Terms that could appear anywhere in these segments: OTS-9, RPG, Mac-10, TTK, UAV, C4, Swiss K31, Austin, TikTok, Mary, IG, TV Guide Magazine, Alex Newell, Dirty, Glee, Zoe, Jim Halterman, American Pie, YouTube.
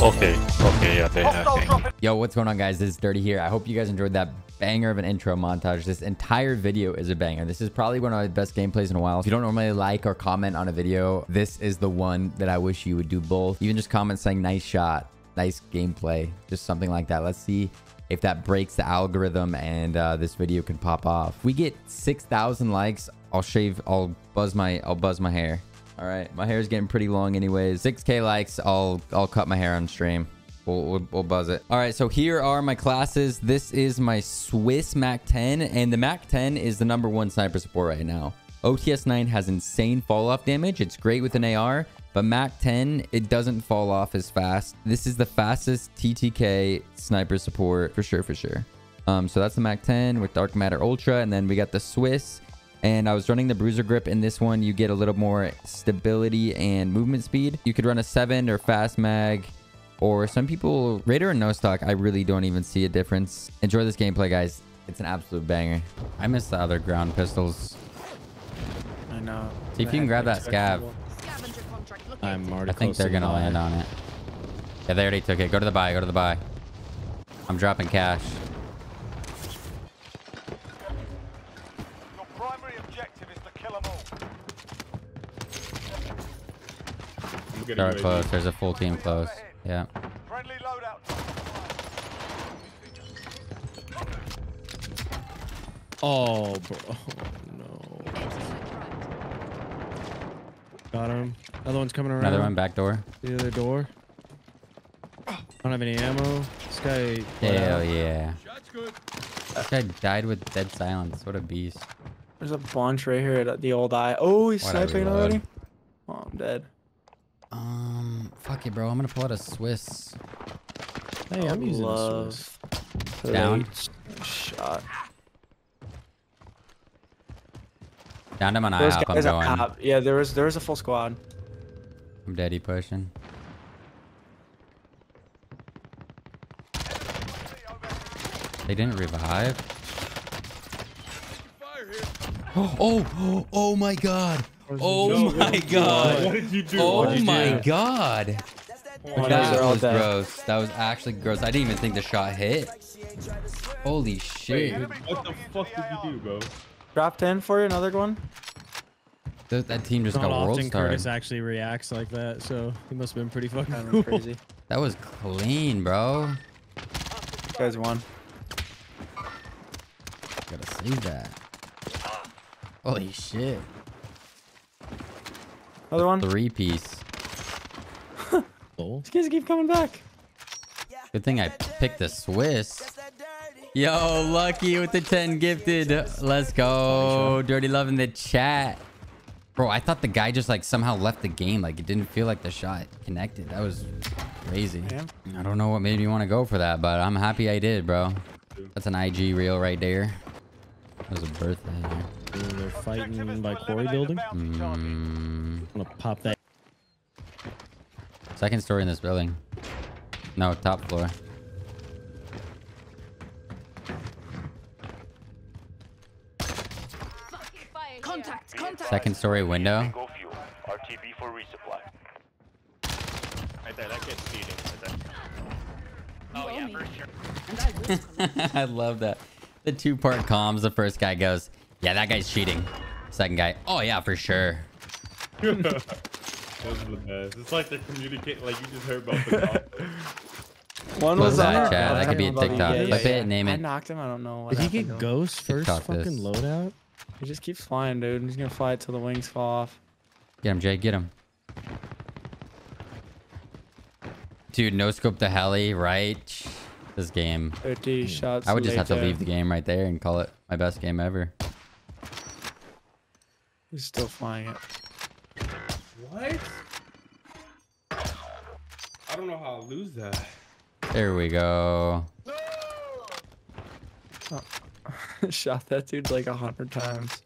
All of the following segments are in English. Okay. Yo, what's going on, guys? This is Dirty here. I hope you guys enjoyed that banger of an intro montage. This entire video is a banger. This is probably one of my best gameplays in a while. If you don't normally like or comment on a video, this is the one that I wish you would do both. Even just comment saying nice shot, nice gameplay, just something like that. Let's see if that breaks the algorithm and this video can pop off. If we get 6,000 likes, I'll buzz my hair. All right, my hair is getting pretty long anyways. 6K likes, I'll cut my hair on stream. We'll buzz it. All right, so here are my classes. This is my Swiss Mac-10, and the Mac-10 is the #1 sniper support right now. OTS-9 has insane fall-off damage. It's great with an AR, but Mac-10, it doesn't fall off as fast. This is the fastest TTK sniper support for sure. So that's the Mac-10 with Dark Matter Ultra, and then we got the Swiss. And I was running the bruiser grip. In this one, you get a little more stability and movement speed. You could run a 7 or fast mag, or some people radar and no stock. I really don't even see a difference. Enjoy this gameplay, guys. It's an absolute banger. I miss the other ground pistols. I know. See if you can grab that scav. I'm already. I think they're gonna land on it. Yeah, they already took it. Go to the buy. Go to the buy. I'm dropping cash. They're close. There's a full team close. Yeah. Friendly loadout. Oh, bro. Oh, no. Got him. Another one's coming around. Another one back door. The other door. I don't have any ammo. This guy. Hell yeah. Shots good. This guy died with dead silence. What a beast. There's a bunch right here at the old eye. Oh, he's sniping already. Oh, I'm dead. Fuck it, bro. I'm gonna pull out a Swiss. Hey, I'm using a Swiss. Down. Shot. Downed him on IHOP. I'm going. Yeah, there was a full squad. I'm daddy pushing. They didn't revive. Oh my god. Oh my god. What did you do? Oh my god. That was gross. That was actually gross. I didn't even think the shot hit. Holy shit. What the fuck did you do, bro? Dropped in for you, another one. That team just got world starred. Curtis actually reacts like that, so he must have been pretty fucking crazy. That was clean, bro. You guys won. Gotta save that. Holy shit. Another one. 3-piece. These guys keep coming back. Good thing I picked the Swiss. Yo, Lucky with the 10 gifted. Let's go. Dirty Love in the chat. Bro, I thought the guy just like somehow left the game. Like it didn't feel like the shot connected. That was crazy. I don't know what made me want to go for that, but I'm happy I did, bro. That's an IG reel right there. That was a birthday. They're fighting by quarry building. I'm gonna pop that. Second story in this building. No, top floor. Contact. Second story window. RTB for resupply. Right there, that kid's feeding. Oh yeah, for sure. I love that. The two-part comms. The first guy goes, "Yeah, that guy's cheating." Second guy, "Oh yeah, for sure." Those are the best. It's like they're communicating, like you just heard about the One was on that chat. That could be a TikTok. Yeah. Name it. I knocked him. I don't know. Did he get ghost first fucking loadout? He just keeps flying, dude. He's gonna fly till the wings fall off. Get him, Jay. Get him. Dude, no scope the heli, right? This game. 30 shots. I would just have to leave the game right there and call it my best game ever. He's still flying it. What? I don't know how I'll lose that. There we go. Oh, shot that dude like 100 times.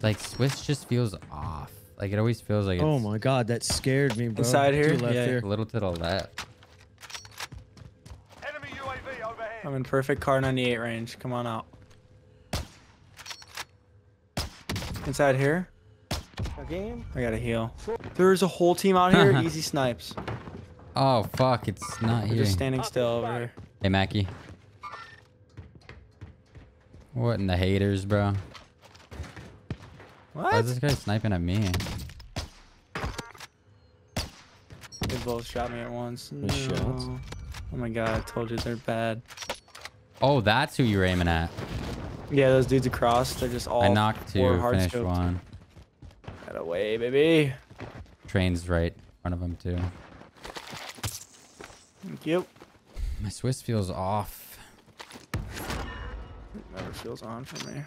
Like Swiss just feels off. Like it always feels like it's... Oh my god, that scared me, bro. Inside here? Left here. A little to the left. Enemy UAV overhead. I'm in perfect car 98 range. Come on out. Inside here. I gotta heal. There's a whole team out here. Easy snipes. Oh, fuck. It's not here. Just standing still over here. Hey, Mackie. What in the haters, bro? What? Why is this guy sniping at me? They both shot me at once. No. Oh my god, I told you they're bad. Oh, that's who you were aiming at. Yeah, those dudes across. They're just all... I knocked two, finished one. Get away, baby. Train's right in front of him, too. Thank you. My Swiss feels off. It never feels on for me.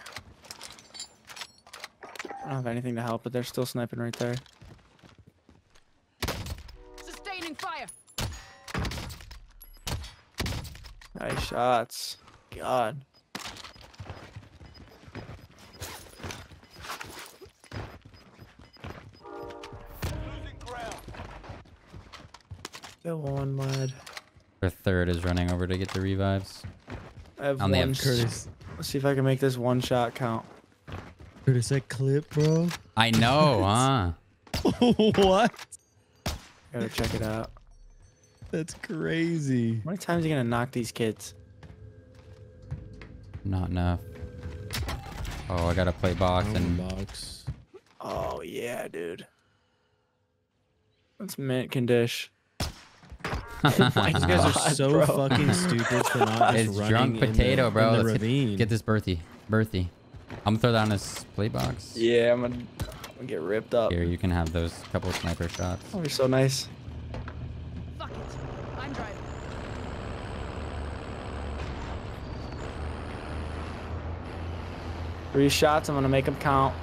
I don't have anything to help, but they're still sniping right there. Sustaining fire. Nice shots. God. Losing ground. Go on, lad. Their third is running over to get the revives. I have one. Curtis. Let's see if I can make this one shot count. Curtis, that clip, bro. I know, huh? What? Gotta check it out. That's crazy. How many times are you gonna knock these kids? Not enough. Oh, I gotta play box and box. Oh yeah, dude. That's mint condition. These guys are so fucking stupid. For not just it's drunk potato, bro. Let's get this Berthy. Berthy. I'm gonna throw that on his play box. Yeah, I'm gonna get ripped up. Here, you can have those couple of sniper shots. Oh, you're so nice. Fuck it. I'm driving. Three shots. I'm gonna make them count.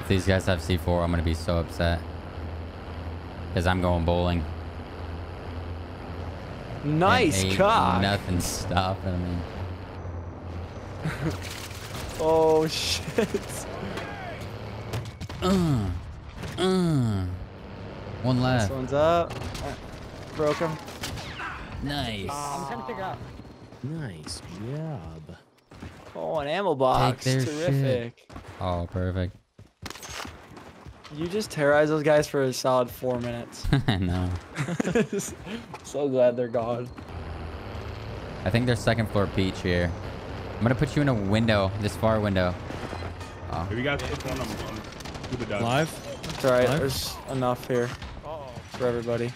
If these guys have C4, I'm gonna be so upset. Because I'm going bowling. Nice cock. Nothing stopping me. Oh shit. One left. This one's up. Broke him. Nice. I'm trying to figure out. Nice job. Oh, an ammo box. Terrific. Shit. Oh, perfect. You just terrorized those guys for a solid 4 minutes. I know. So glad they're gone. I think they're second floor peach here. I'm gonna put you in a window, this far window. Oh. Hey, we got one on the live? That's alright, there's enough here for everybody.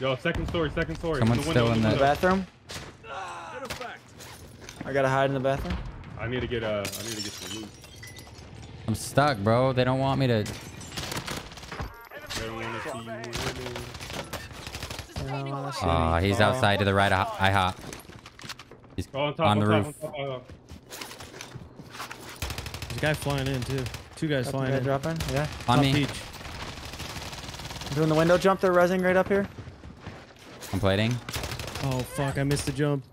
Yo, second story. Someone's still in the bathroom. I gotta hide in the bathroom. I need to get some loot. I'm stuck, bro. They don't want me to. Oh, he's outside to the right. I hop. He's on the roof. There's a guy flying in too. Two guys flying in. Dropping. Yeah. On me. Peach. I'm doing the window jump. They're rezzing right up here. I'm plating. Oh fuck! I missed the jump.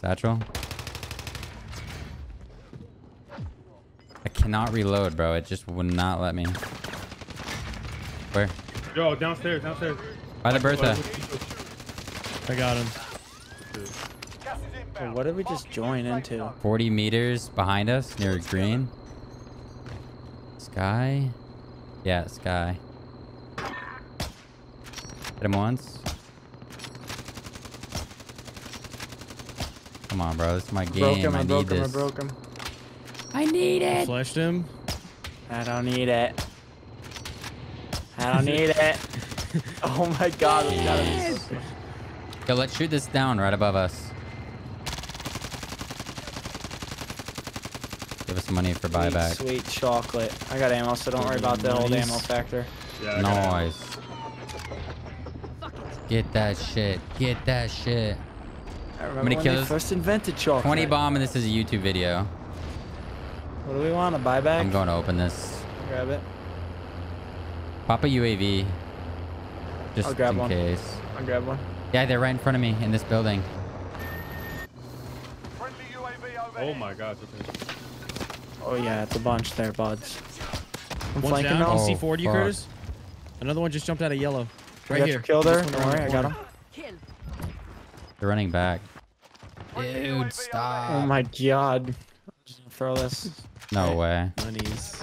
Satchel. I cannot reload, bro. It just would not let me. Where? Yo, downstairs. By the Bertha. I got him. Oh, what did we just join into? 40 meters behind us, near green. Sky? Yeah, Sky. Hit him once. Come on, bro. This is my game. I broke him. I need it. Flushed him. I don't need it. I don't need it. Oh my god. Yes. Yo, let's shoot this down right above us. Give us money for buyback. Sweet chocolate. I got ammo, so don't worry about the old ammo factor. Yeah, nice. Get that shit. Get that shit. I remember when they first invented chocolate. 20 bomb, and this is a YouTube video. What do we want? A buyback? I'm going to open this. Grab it. Pop a UAV. Just I'll grab in one. Case. I'll grab one. Yeah, they're right in front of me in this building. Friendly UAV over here. Oh my god. Oh yeah, it's a bunch there, buds. I'm flanking now. Oh, C4 to you, Curtis. Another one just jumped out of yellow. Right here. Kill there. Don't worry, I got him. They're running back. Dude, stop. Oh my god. I'm just gonna throw this. No way. Money's.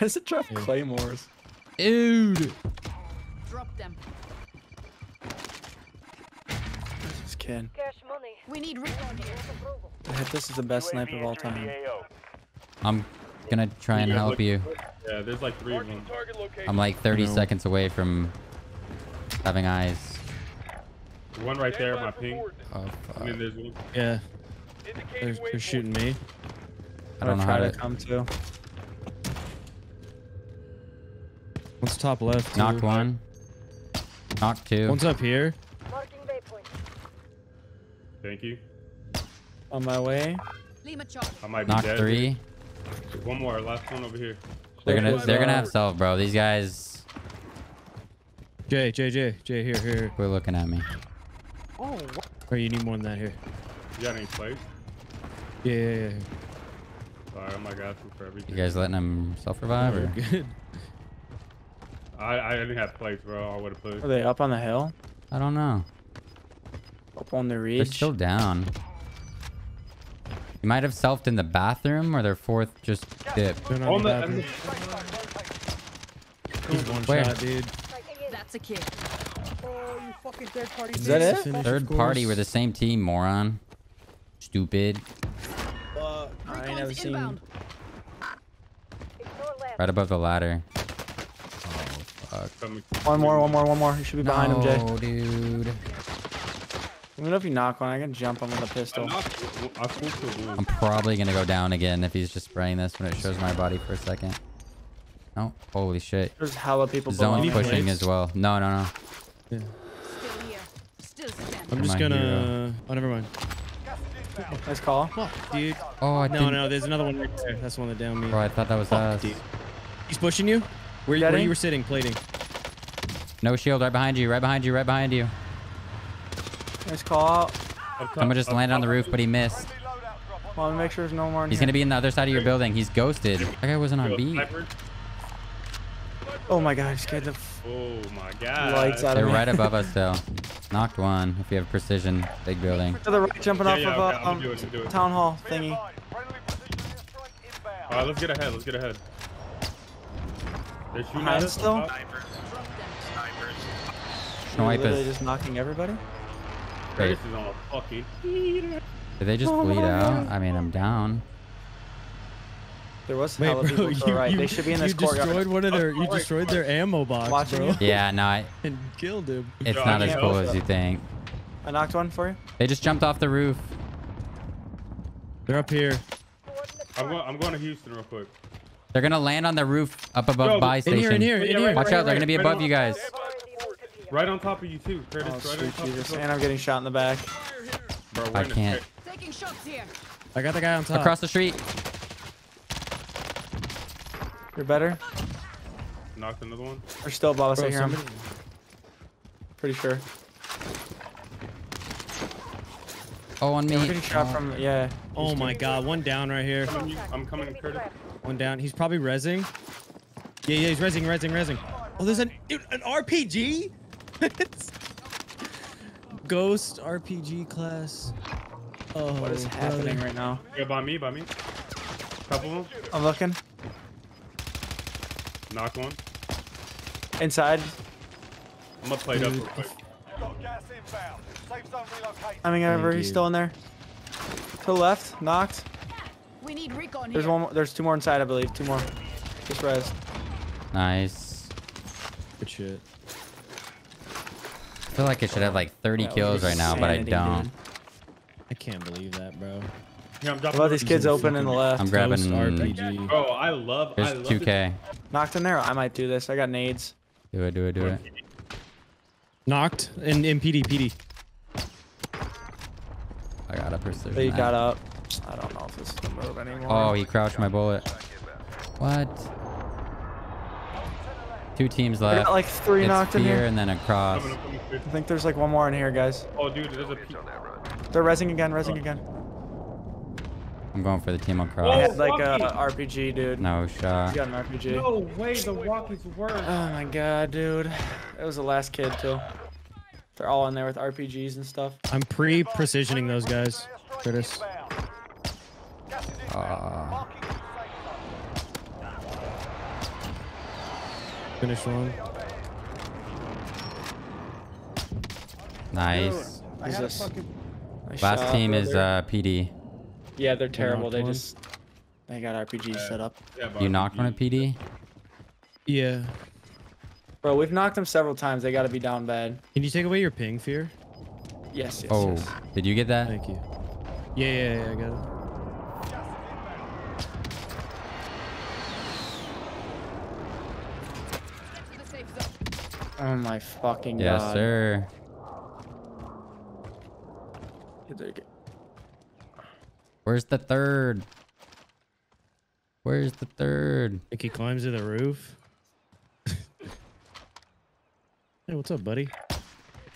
does it drop claymores? Dude. Drop them. This kid. We need reloading. This is the best snipe of all time. I'm gonna try and help you. Yeah, there's like three of them. I'm like 30 seconds away from having eyes. One right there, my ping. Oh, fuck. And there's one. Yeah. They're shooting me. I don't know how to come to. What's top left? Knocked one. Knocked two. One's up here. Thank you. On my way. I might be dead. Three. One more. Last one over here. They're gonna have self, bro. These guys. Jay, here. We're looking at me. Oh. Or you need more than that here. You got any plates? Yeah. Sorry, I'm like asking for everything. You guys letting them self revive or? Good. I didn't have plates, bro. I would have put. Are they up on the hill? I don't know. Up on the ridge. They're still down. You might have selfed in the bathroom, or their fourth just dipped. On the Where? Dude. That's a kid. Oh, you fucking third party. Is that it? Third party. We're the same team, moron. Stupid. I ain't never seen. Right above the ladder. Oh, fuck. One more. You should be behind him, Jay. Oh, dude. I don't know if you knock one, I can jump him with a pistol. I'm probably gonna go down again if he's just spraying this when it shows my body for a second. Oh, holy shit. There's hella people zone pushing as well. No. Yeah. Still here. Still I'm just gonna... Hero. Oh, never mind. Nice call. Oh, dude. Oh, I didn't... No, there's another one right there. That's the one that downed me. Bro, I thought that was us. Dude. He's pushing you? Where you were sitting, plating. No shield, right behind you. Nice call. Someone just landed on the roof, but he missed. Well, make sure there's no more. He's going to be in the other side of your building. He's ghosted. That guy wasn't on B. Oh my god, I just got the lights out of me. They're right above us, though. Knocked one, if you have precision. Big building. To the right, jumping off of a town hall thingy. All right, let's get ahead. They're shooting at us still. Snipers. They're just knocking everybody. Wait. Did they just bleed out? I mean, I'm down. There was hella people to the right. They should be in this courtyard. You destroyed their ammo box, bro. Yeah, no, and killed him. It's not as cool as you think. I knocked one for you. They just jumped off the roof. They're up here. I'm going to Houston real quick. They're going to land on the roof up above buy station. In here. Watch out. They're going to be above you guys. Right on top of you too, Curtis. Oh, right Jesus. And I'm getting shot in the back. Bro, I can't. Taking shots here. I got the guy on top. Across the street. You're better. Knocked another one. They're still above us. I hear him. Pretty sure. Oh, on me. I'm getting shot from. Yeah. Oh my God. One down right here. I'm coming, Curtis. One down. He's probably rezzing. Yeah. He's rezzing. Oh, there's an RPG. Ghost RPG class. Oh, what is happening right now? Yeah, by me. Couple. I'm looking. Knock one. Inside. I'm gonna play it up real quick. Coming over. He's still in there. To the left. Knocked. We need recon. There's one. There's two more inside, I believe. Two more. Just res. Nice. Good shit. I feel like I should have like 30 kills right now, but I don't. Dude. I can't believe that, bro. Yeah, I love these kids open in the left. I'm grabbing RPG. Bro, I love 2K. Knocked in there. I might do this. I got nades. Do it. Knocked in PD. I got a precision. They got up. I don't know if this is the move anymore. Oh, he crouched my bullet. What? Two teams left. I got like three knocked in here and then across. I think there's like one more in here, guys. Oh, dude, there's a. They're rezzing again. I'm going for the team across. I had like an RPG, dude. No shot. He's got an RPG. No way, the walkies worse. Oh my god, dude. That was the last kid too. They're all in there with RPGs and stuff. I'm pre-precisioning those guys, Curtis. Finish one. Nice. Last team is PD. Yeah, they're terrible. They just... They got RPGs set up. Yeah, you knocked on a PD? Yeah. Bro, we've knocked them several times. They gotta be down bad. Can you take away your ping fear? Yes, yes, oh, yes. Did you get that? Thank you. Yeah, yeah, yeah, I got it. Oh my fucking god. Yes, sir. Where's the third? Where's the third? Like he climbs to the roof. Hey, what's up, buddy?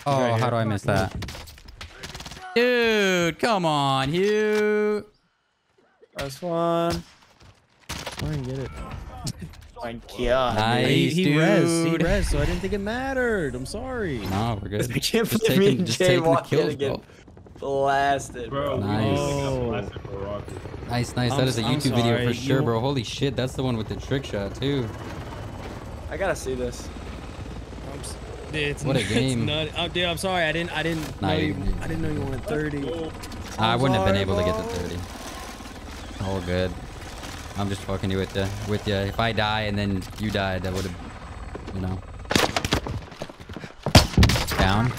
Oh, right, how do I miss that? Dude, come on, Hugh. Last one. I didn't get it. My god. Nice, he res, so I didn't think it mattered. I'm sorry. No, we're good. I can't believe me and Jay walked in and get blasted, bro. Nice. Oh. Nice, nice. That is a YouTube video for sure, bro. Holy shit, that's the one with the trick shot too. I gotta see this. What a game. Oh, dude, I'm sorry. I didn't know you wanted 30. I wouldn't have been able to get the 30. All good. I'm just fucking you with you. If I die and then you died, that would have, you know. Down.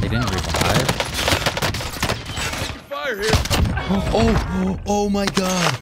They didn't revive. Oh, oh, oh my god.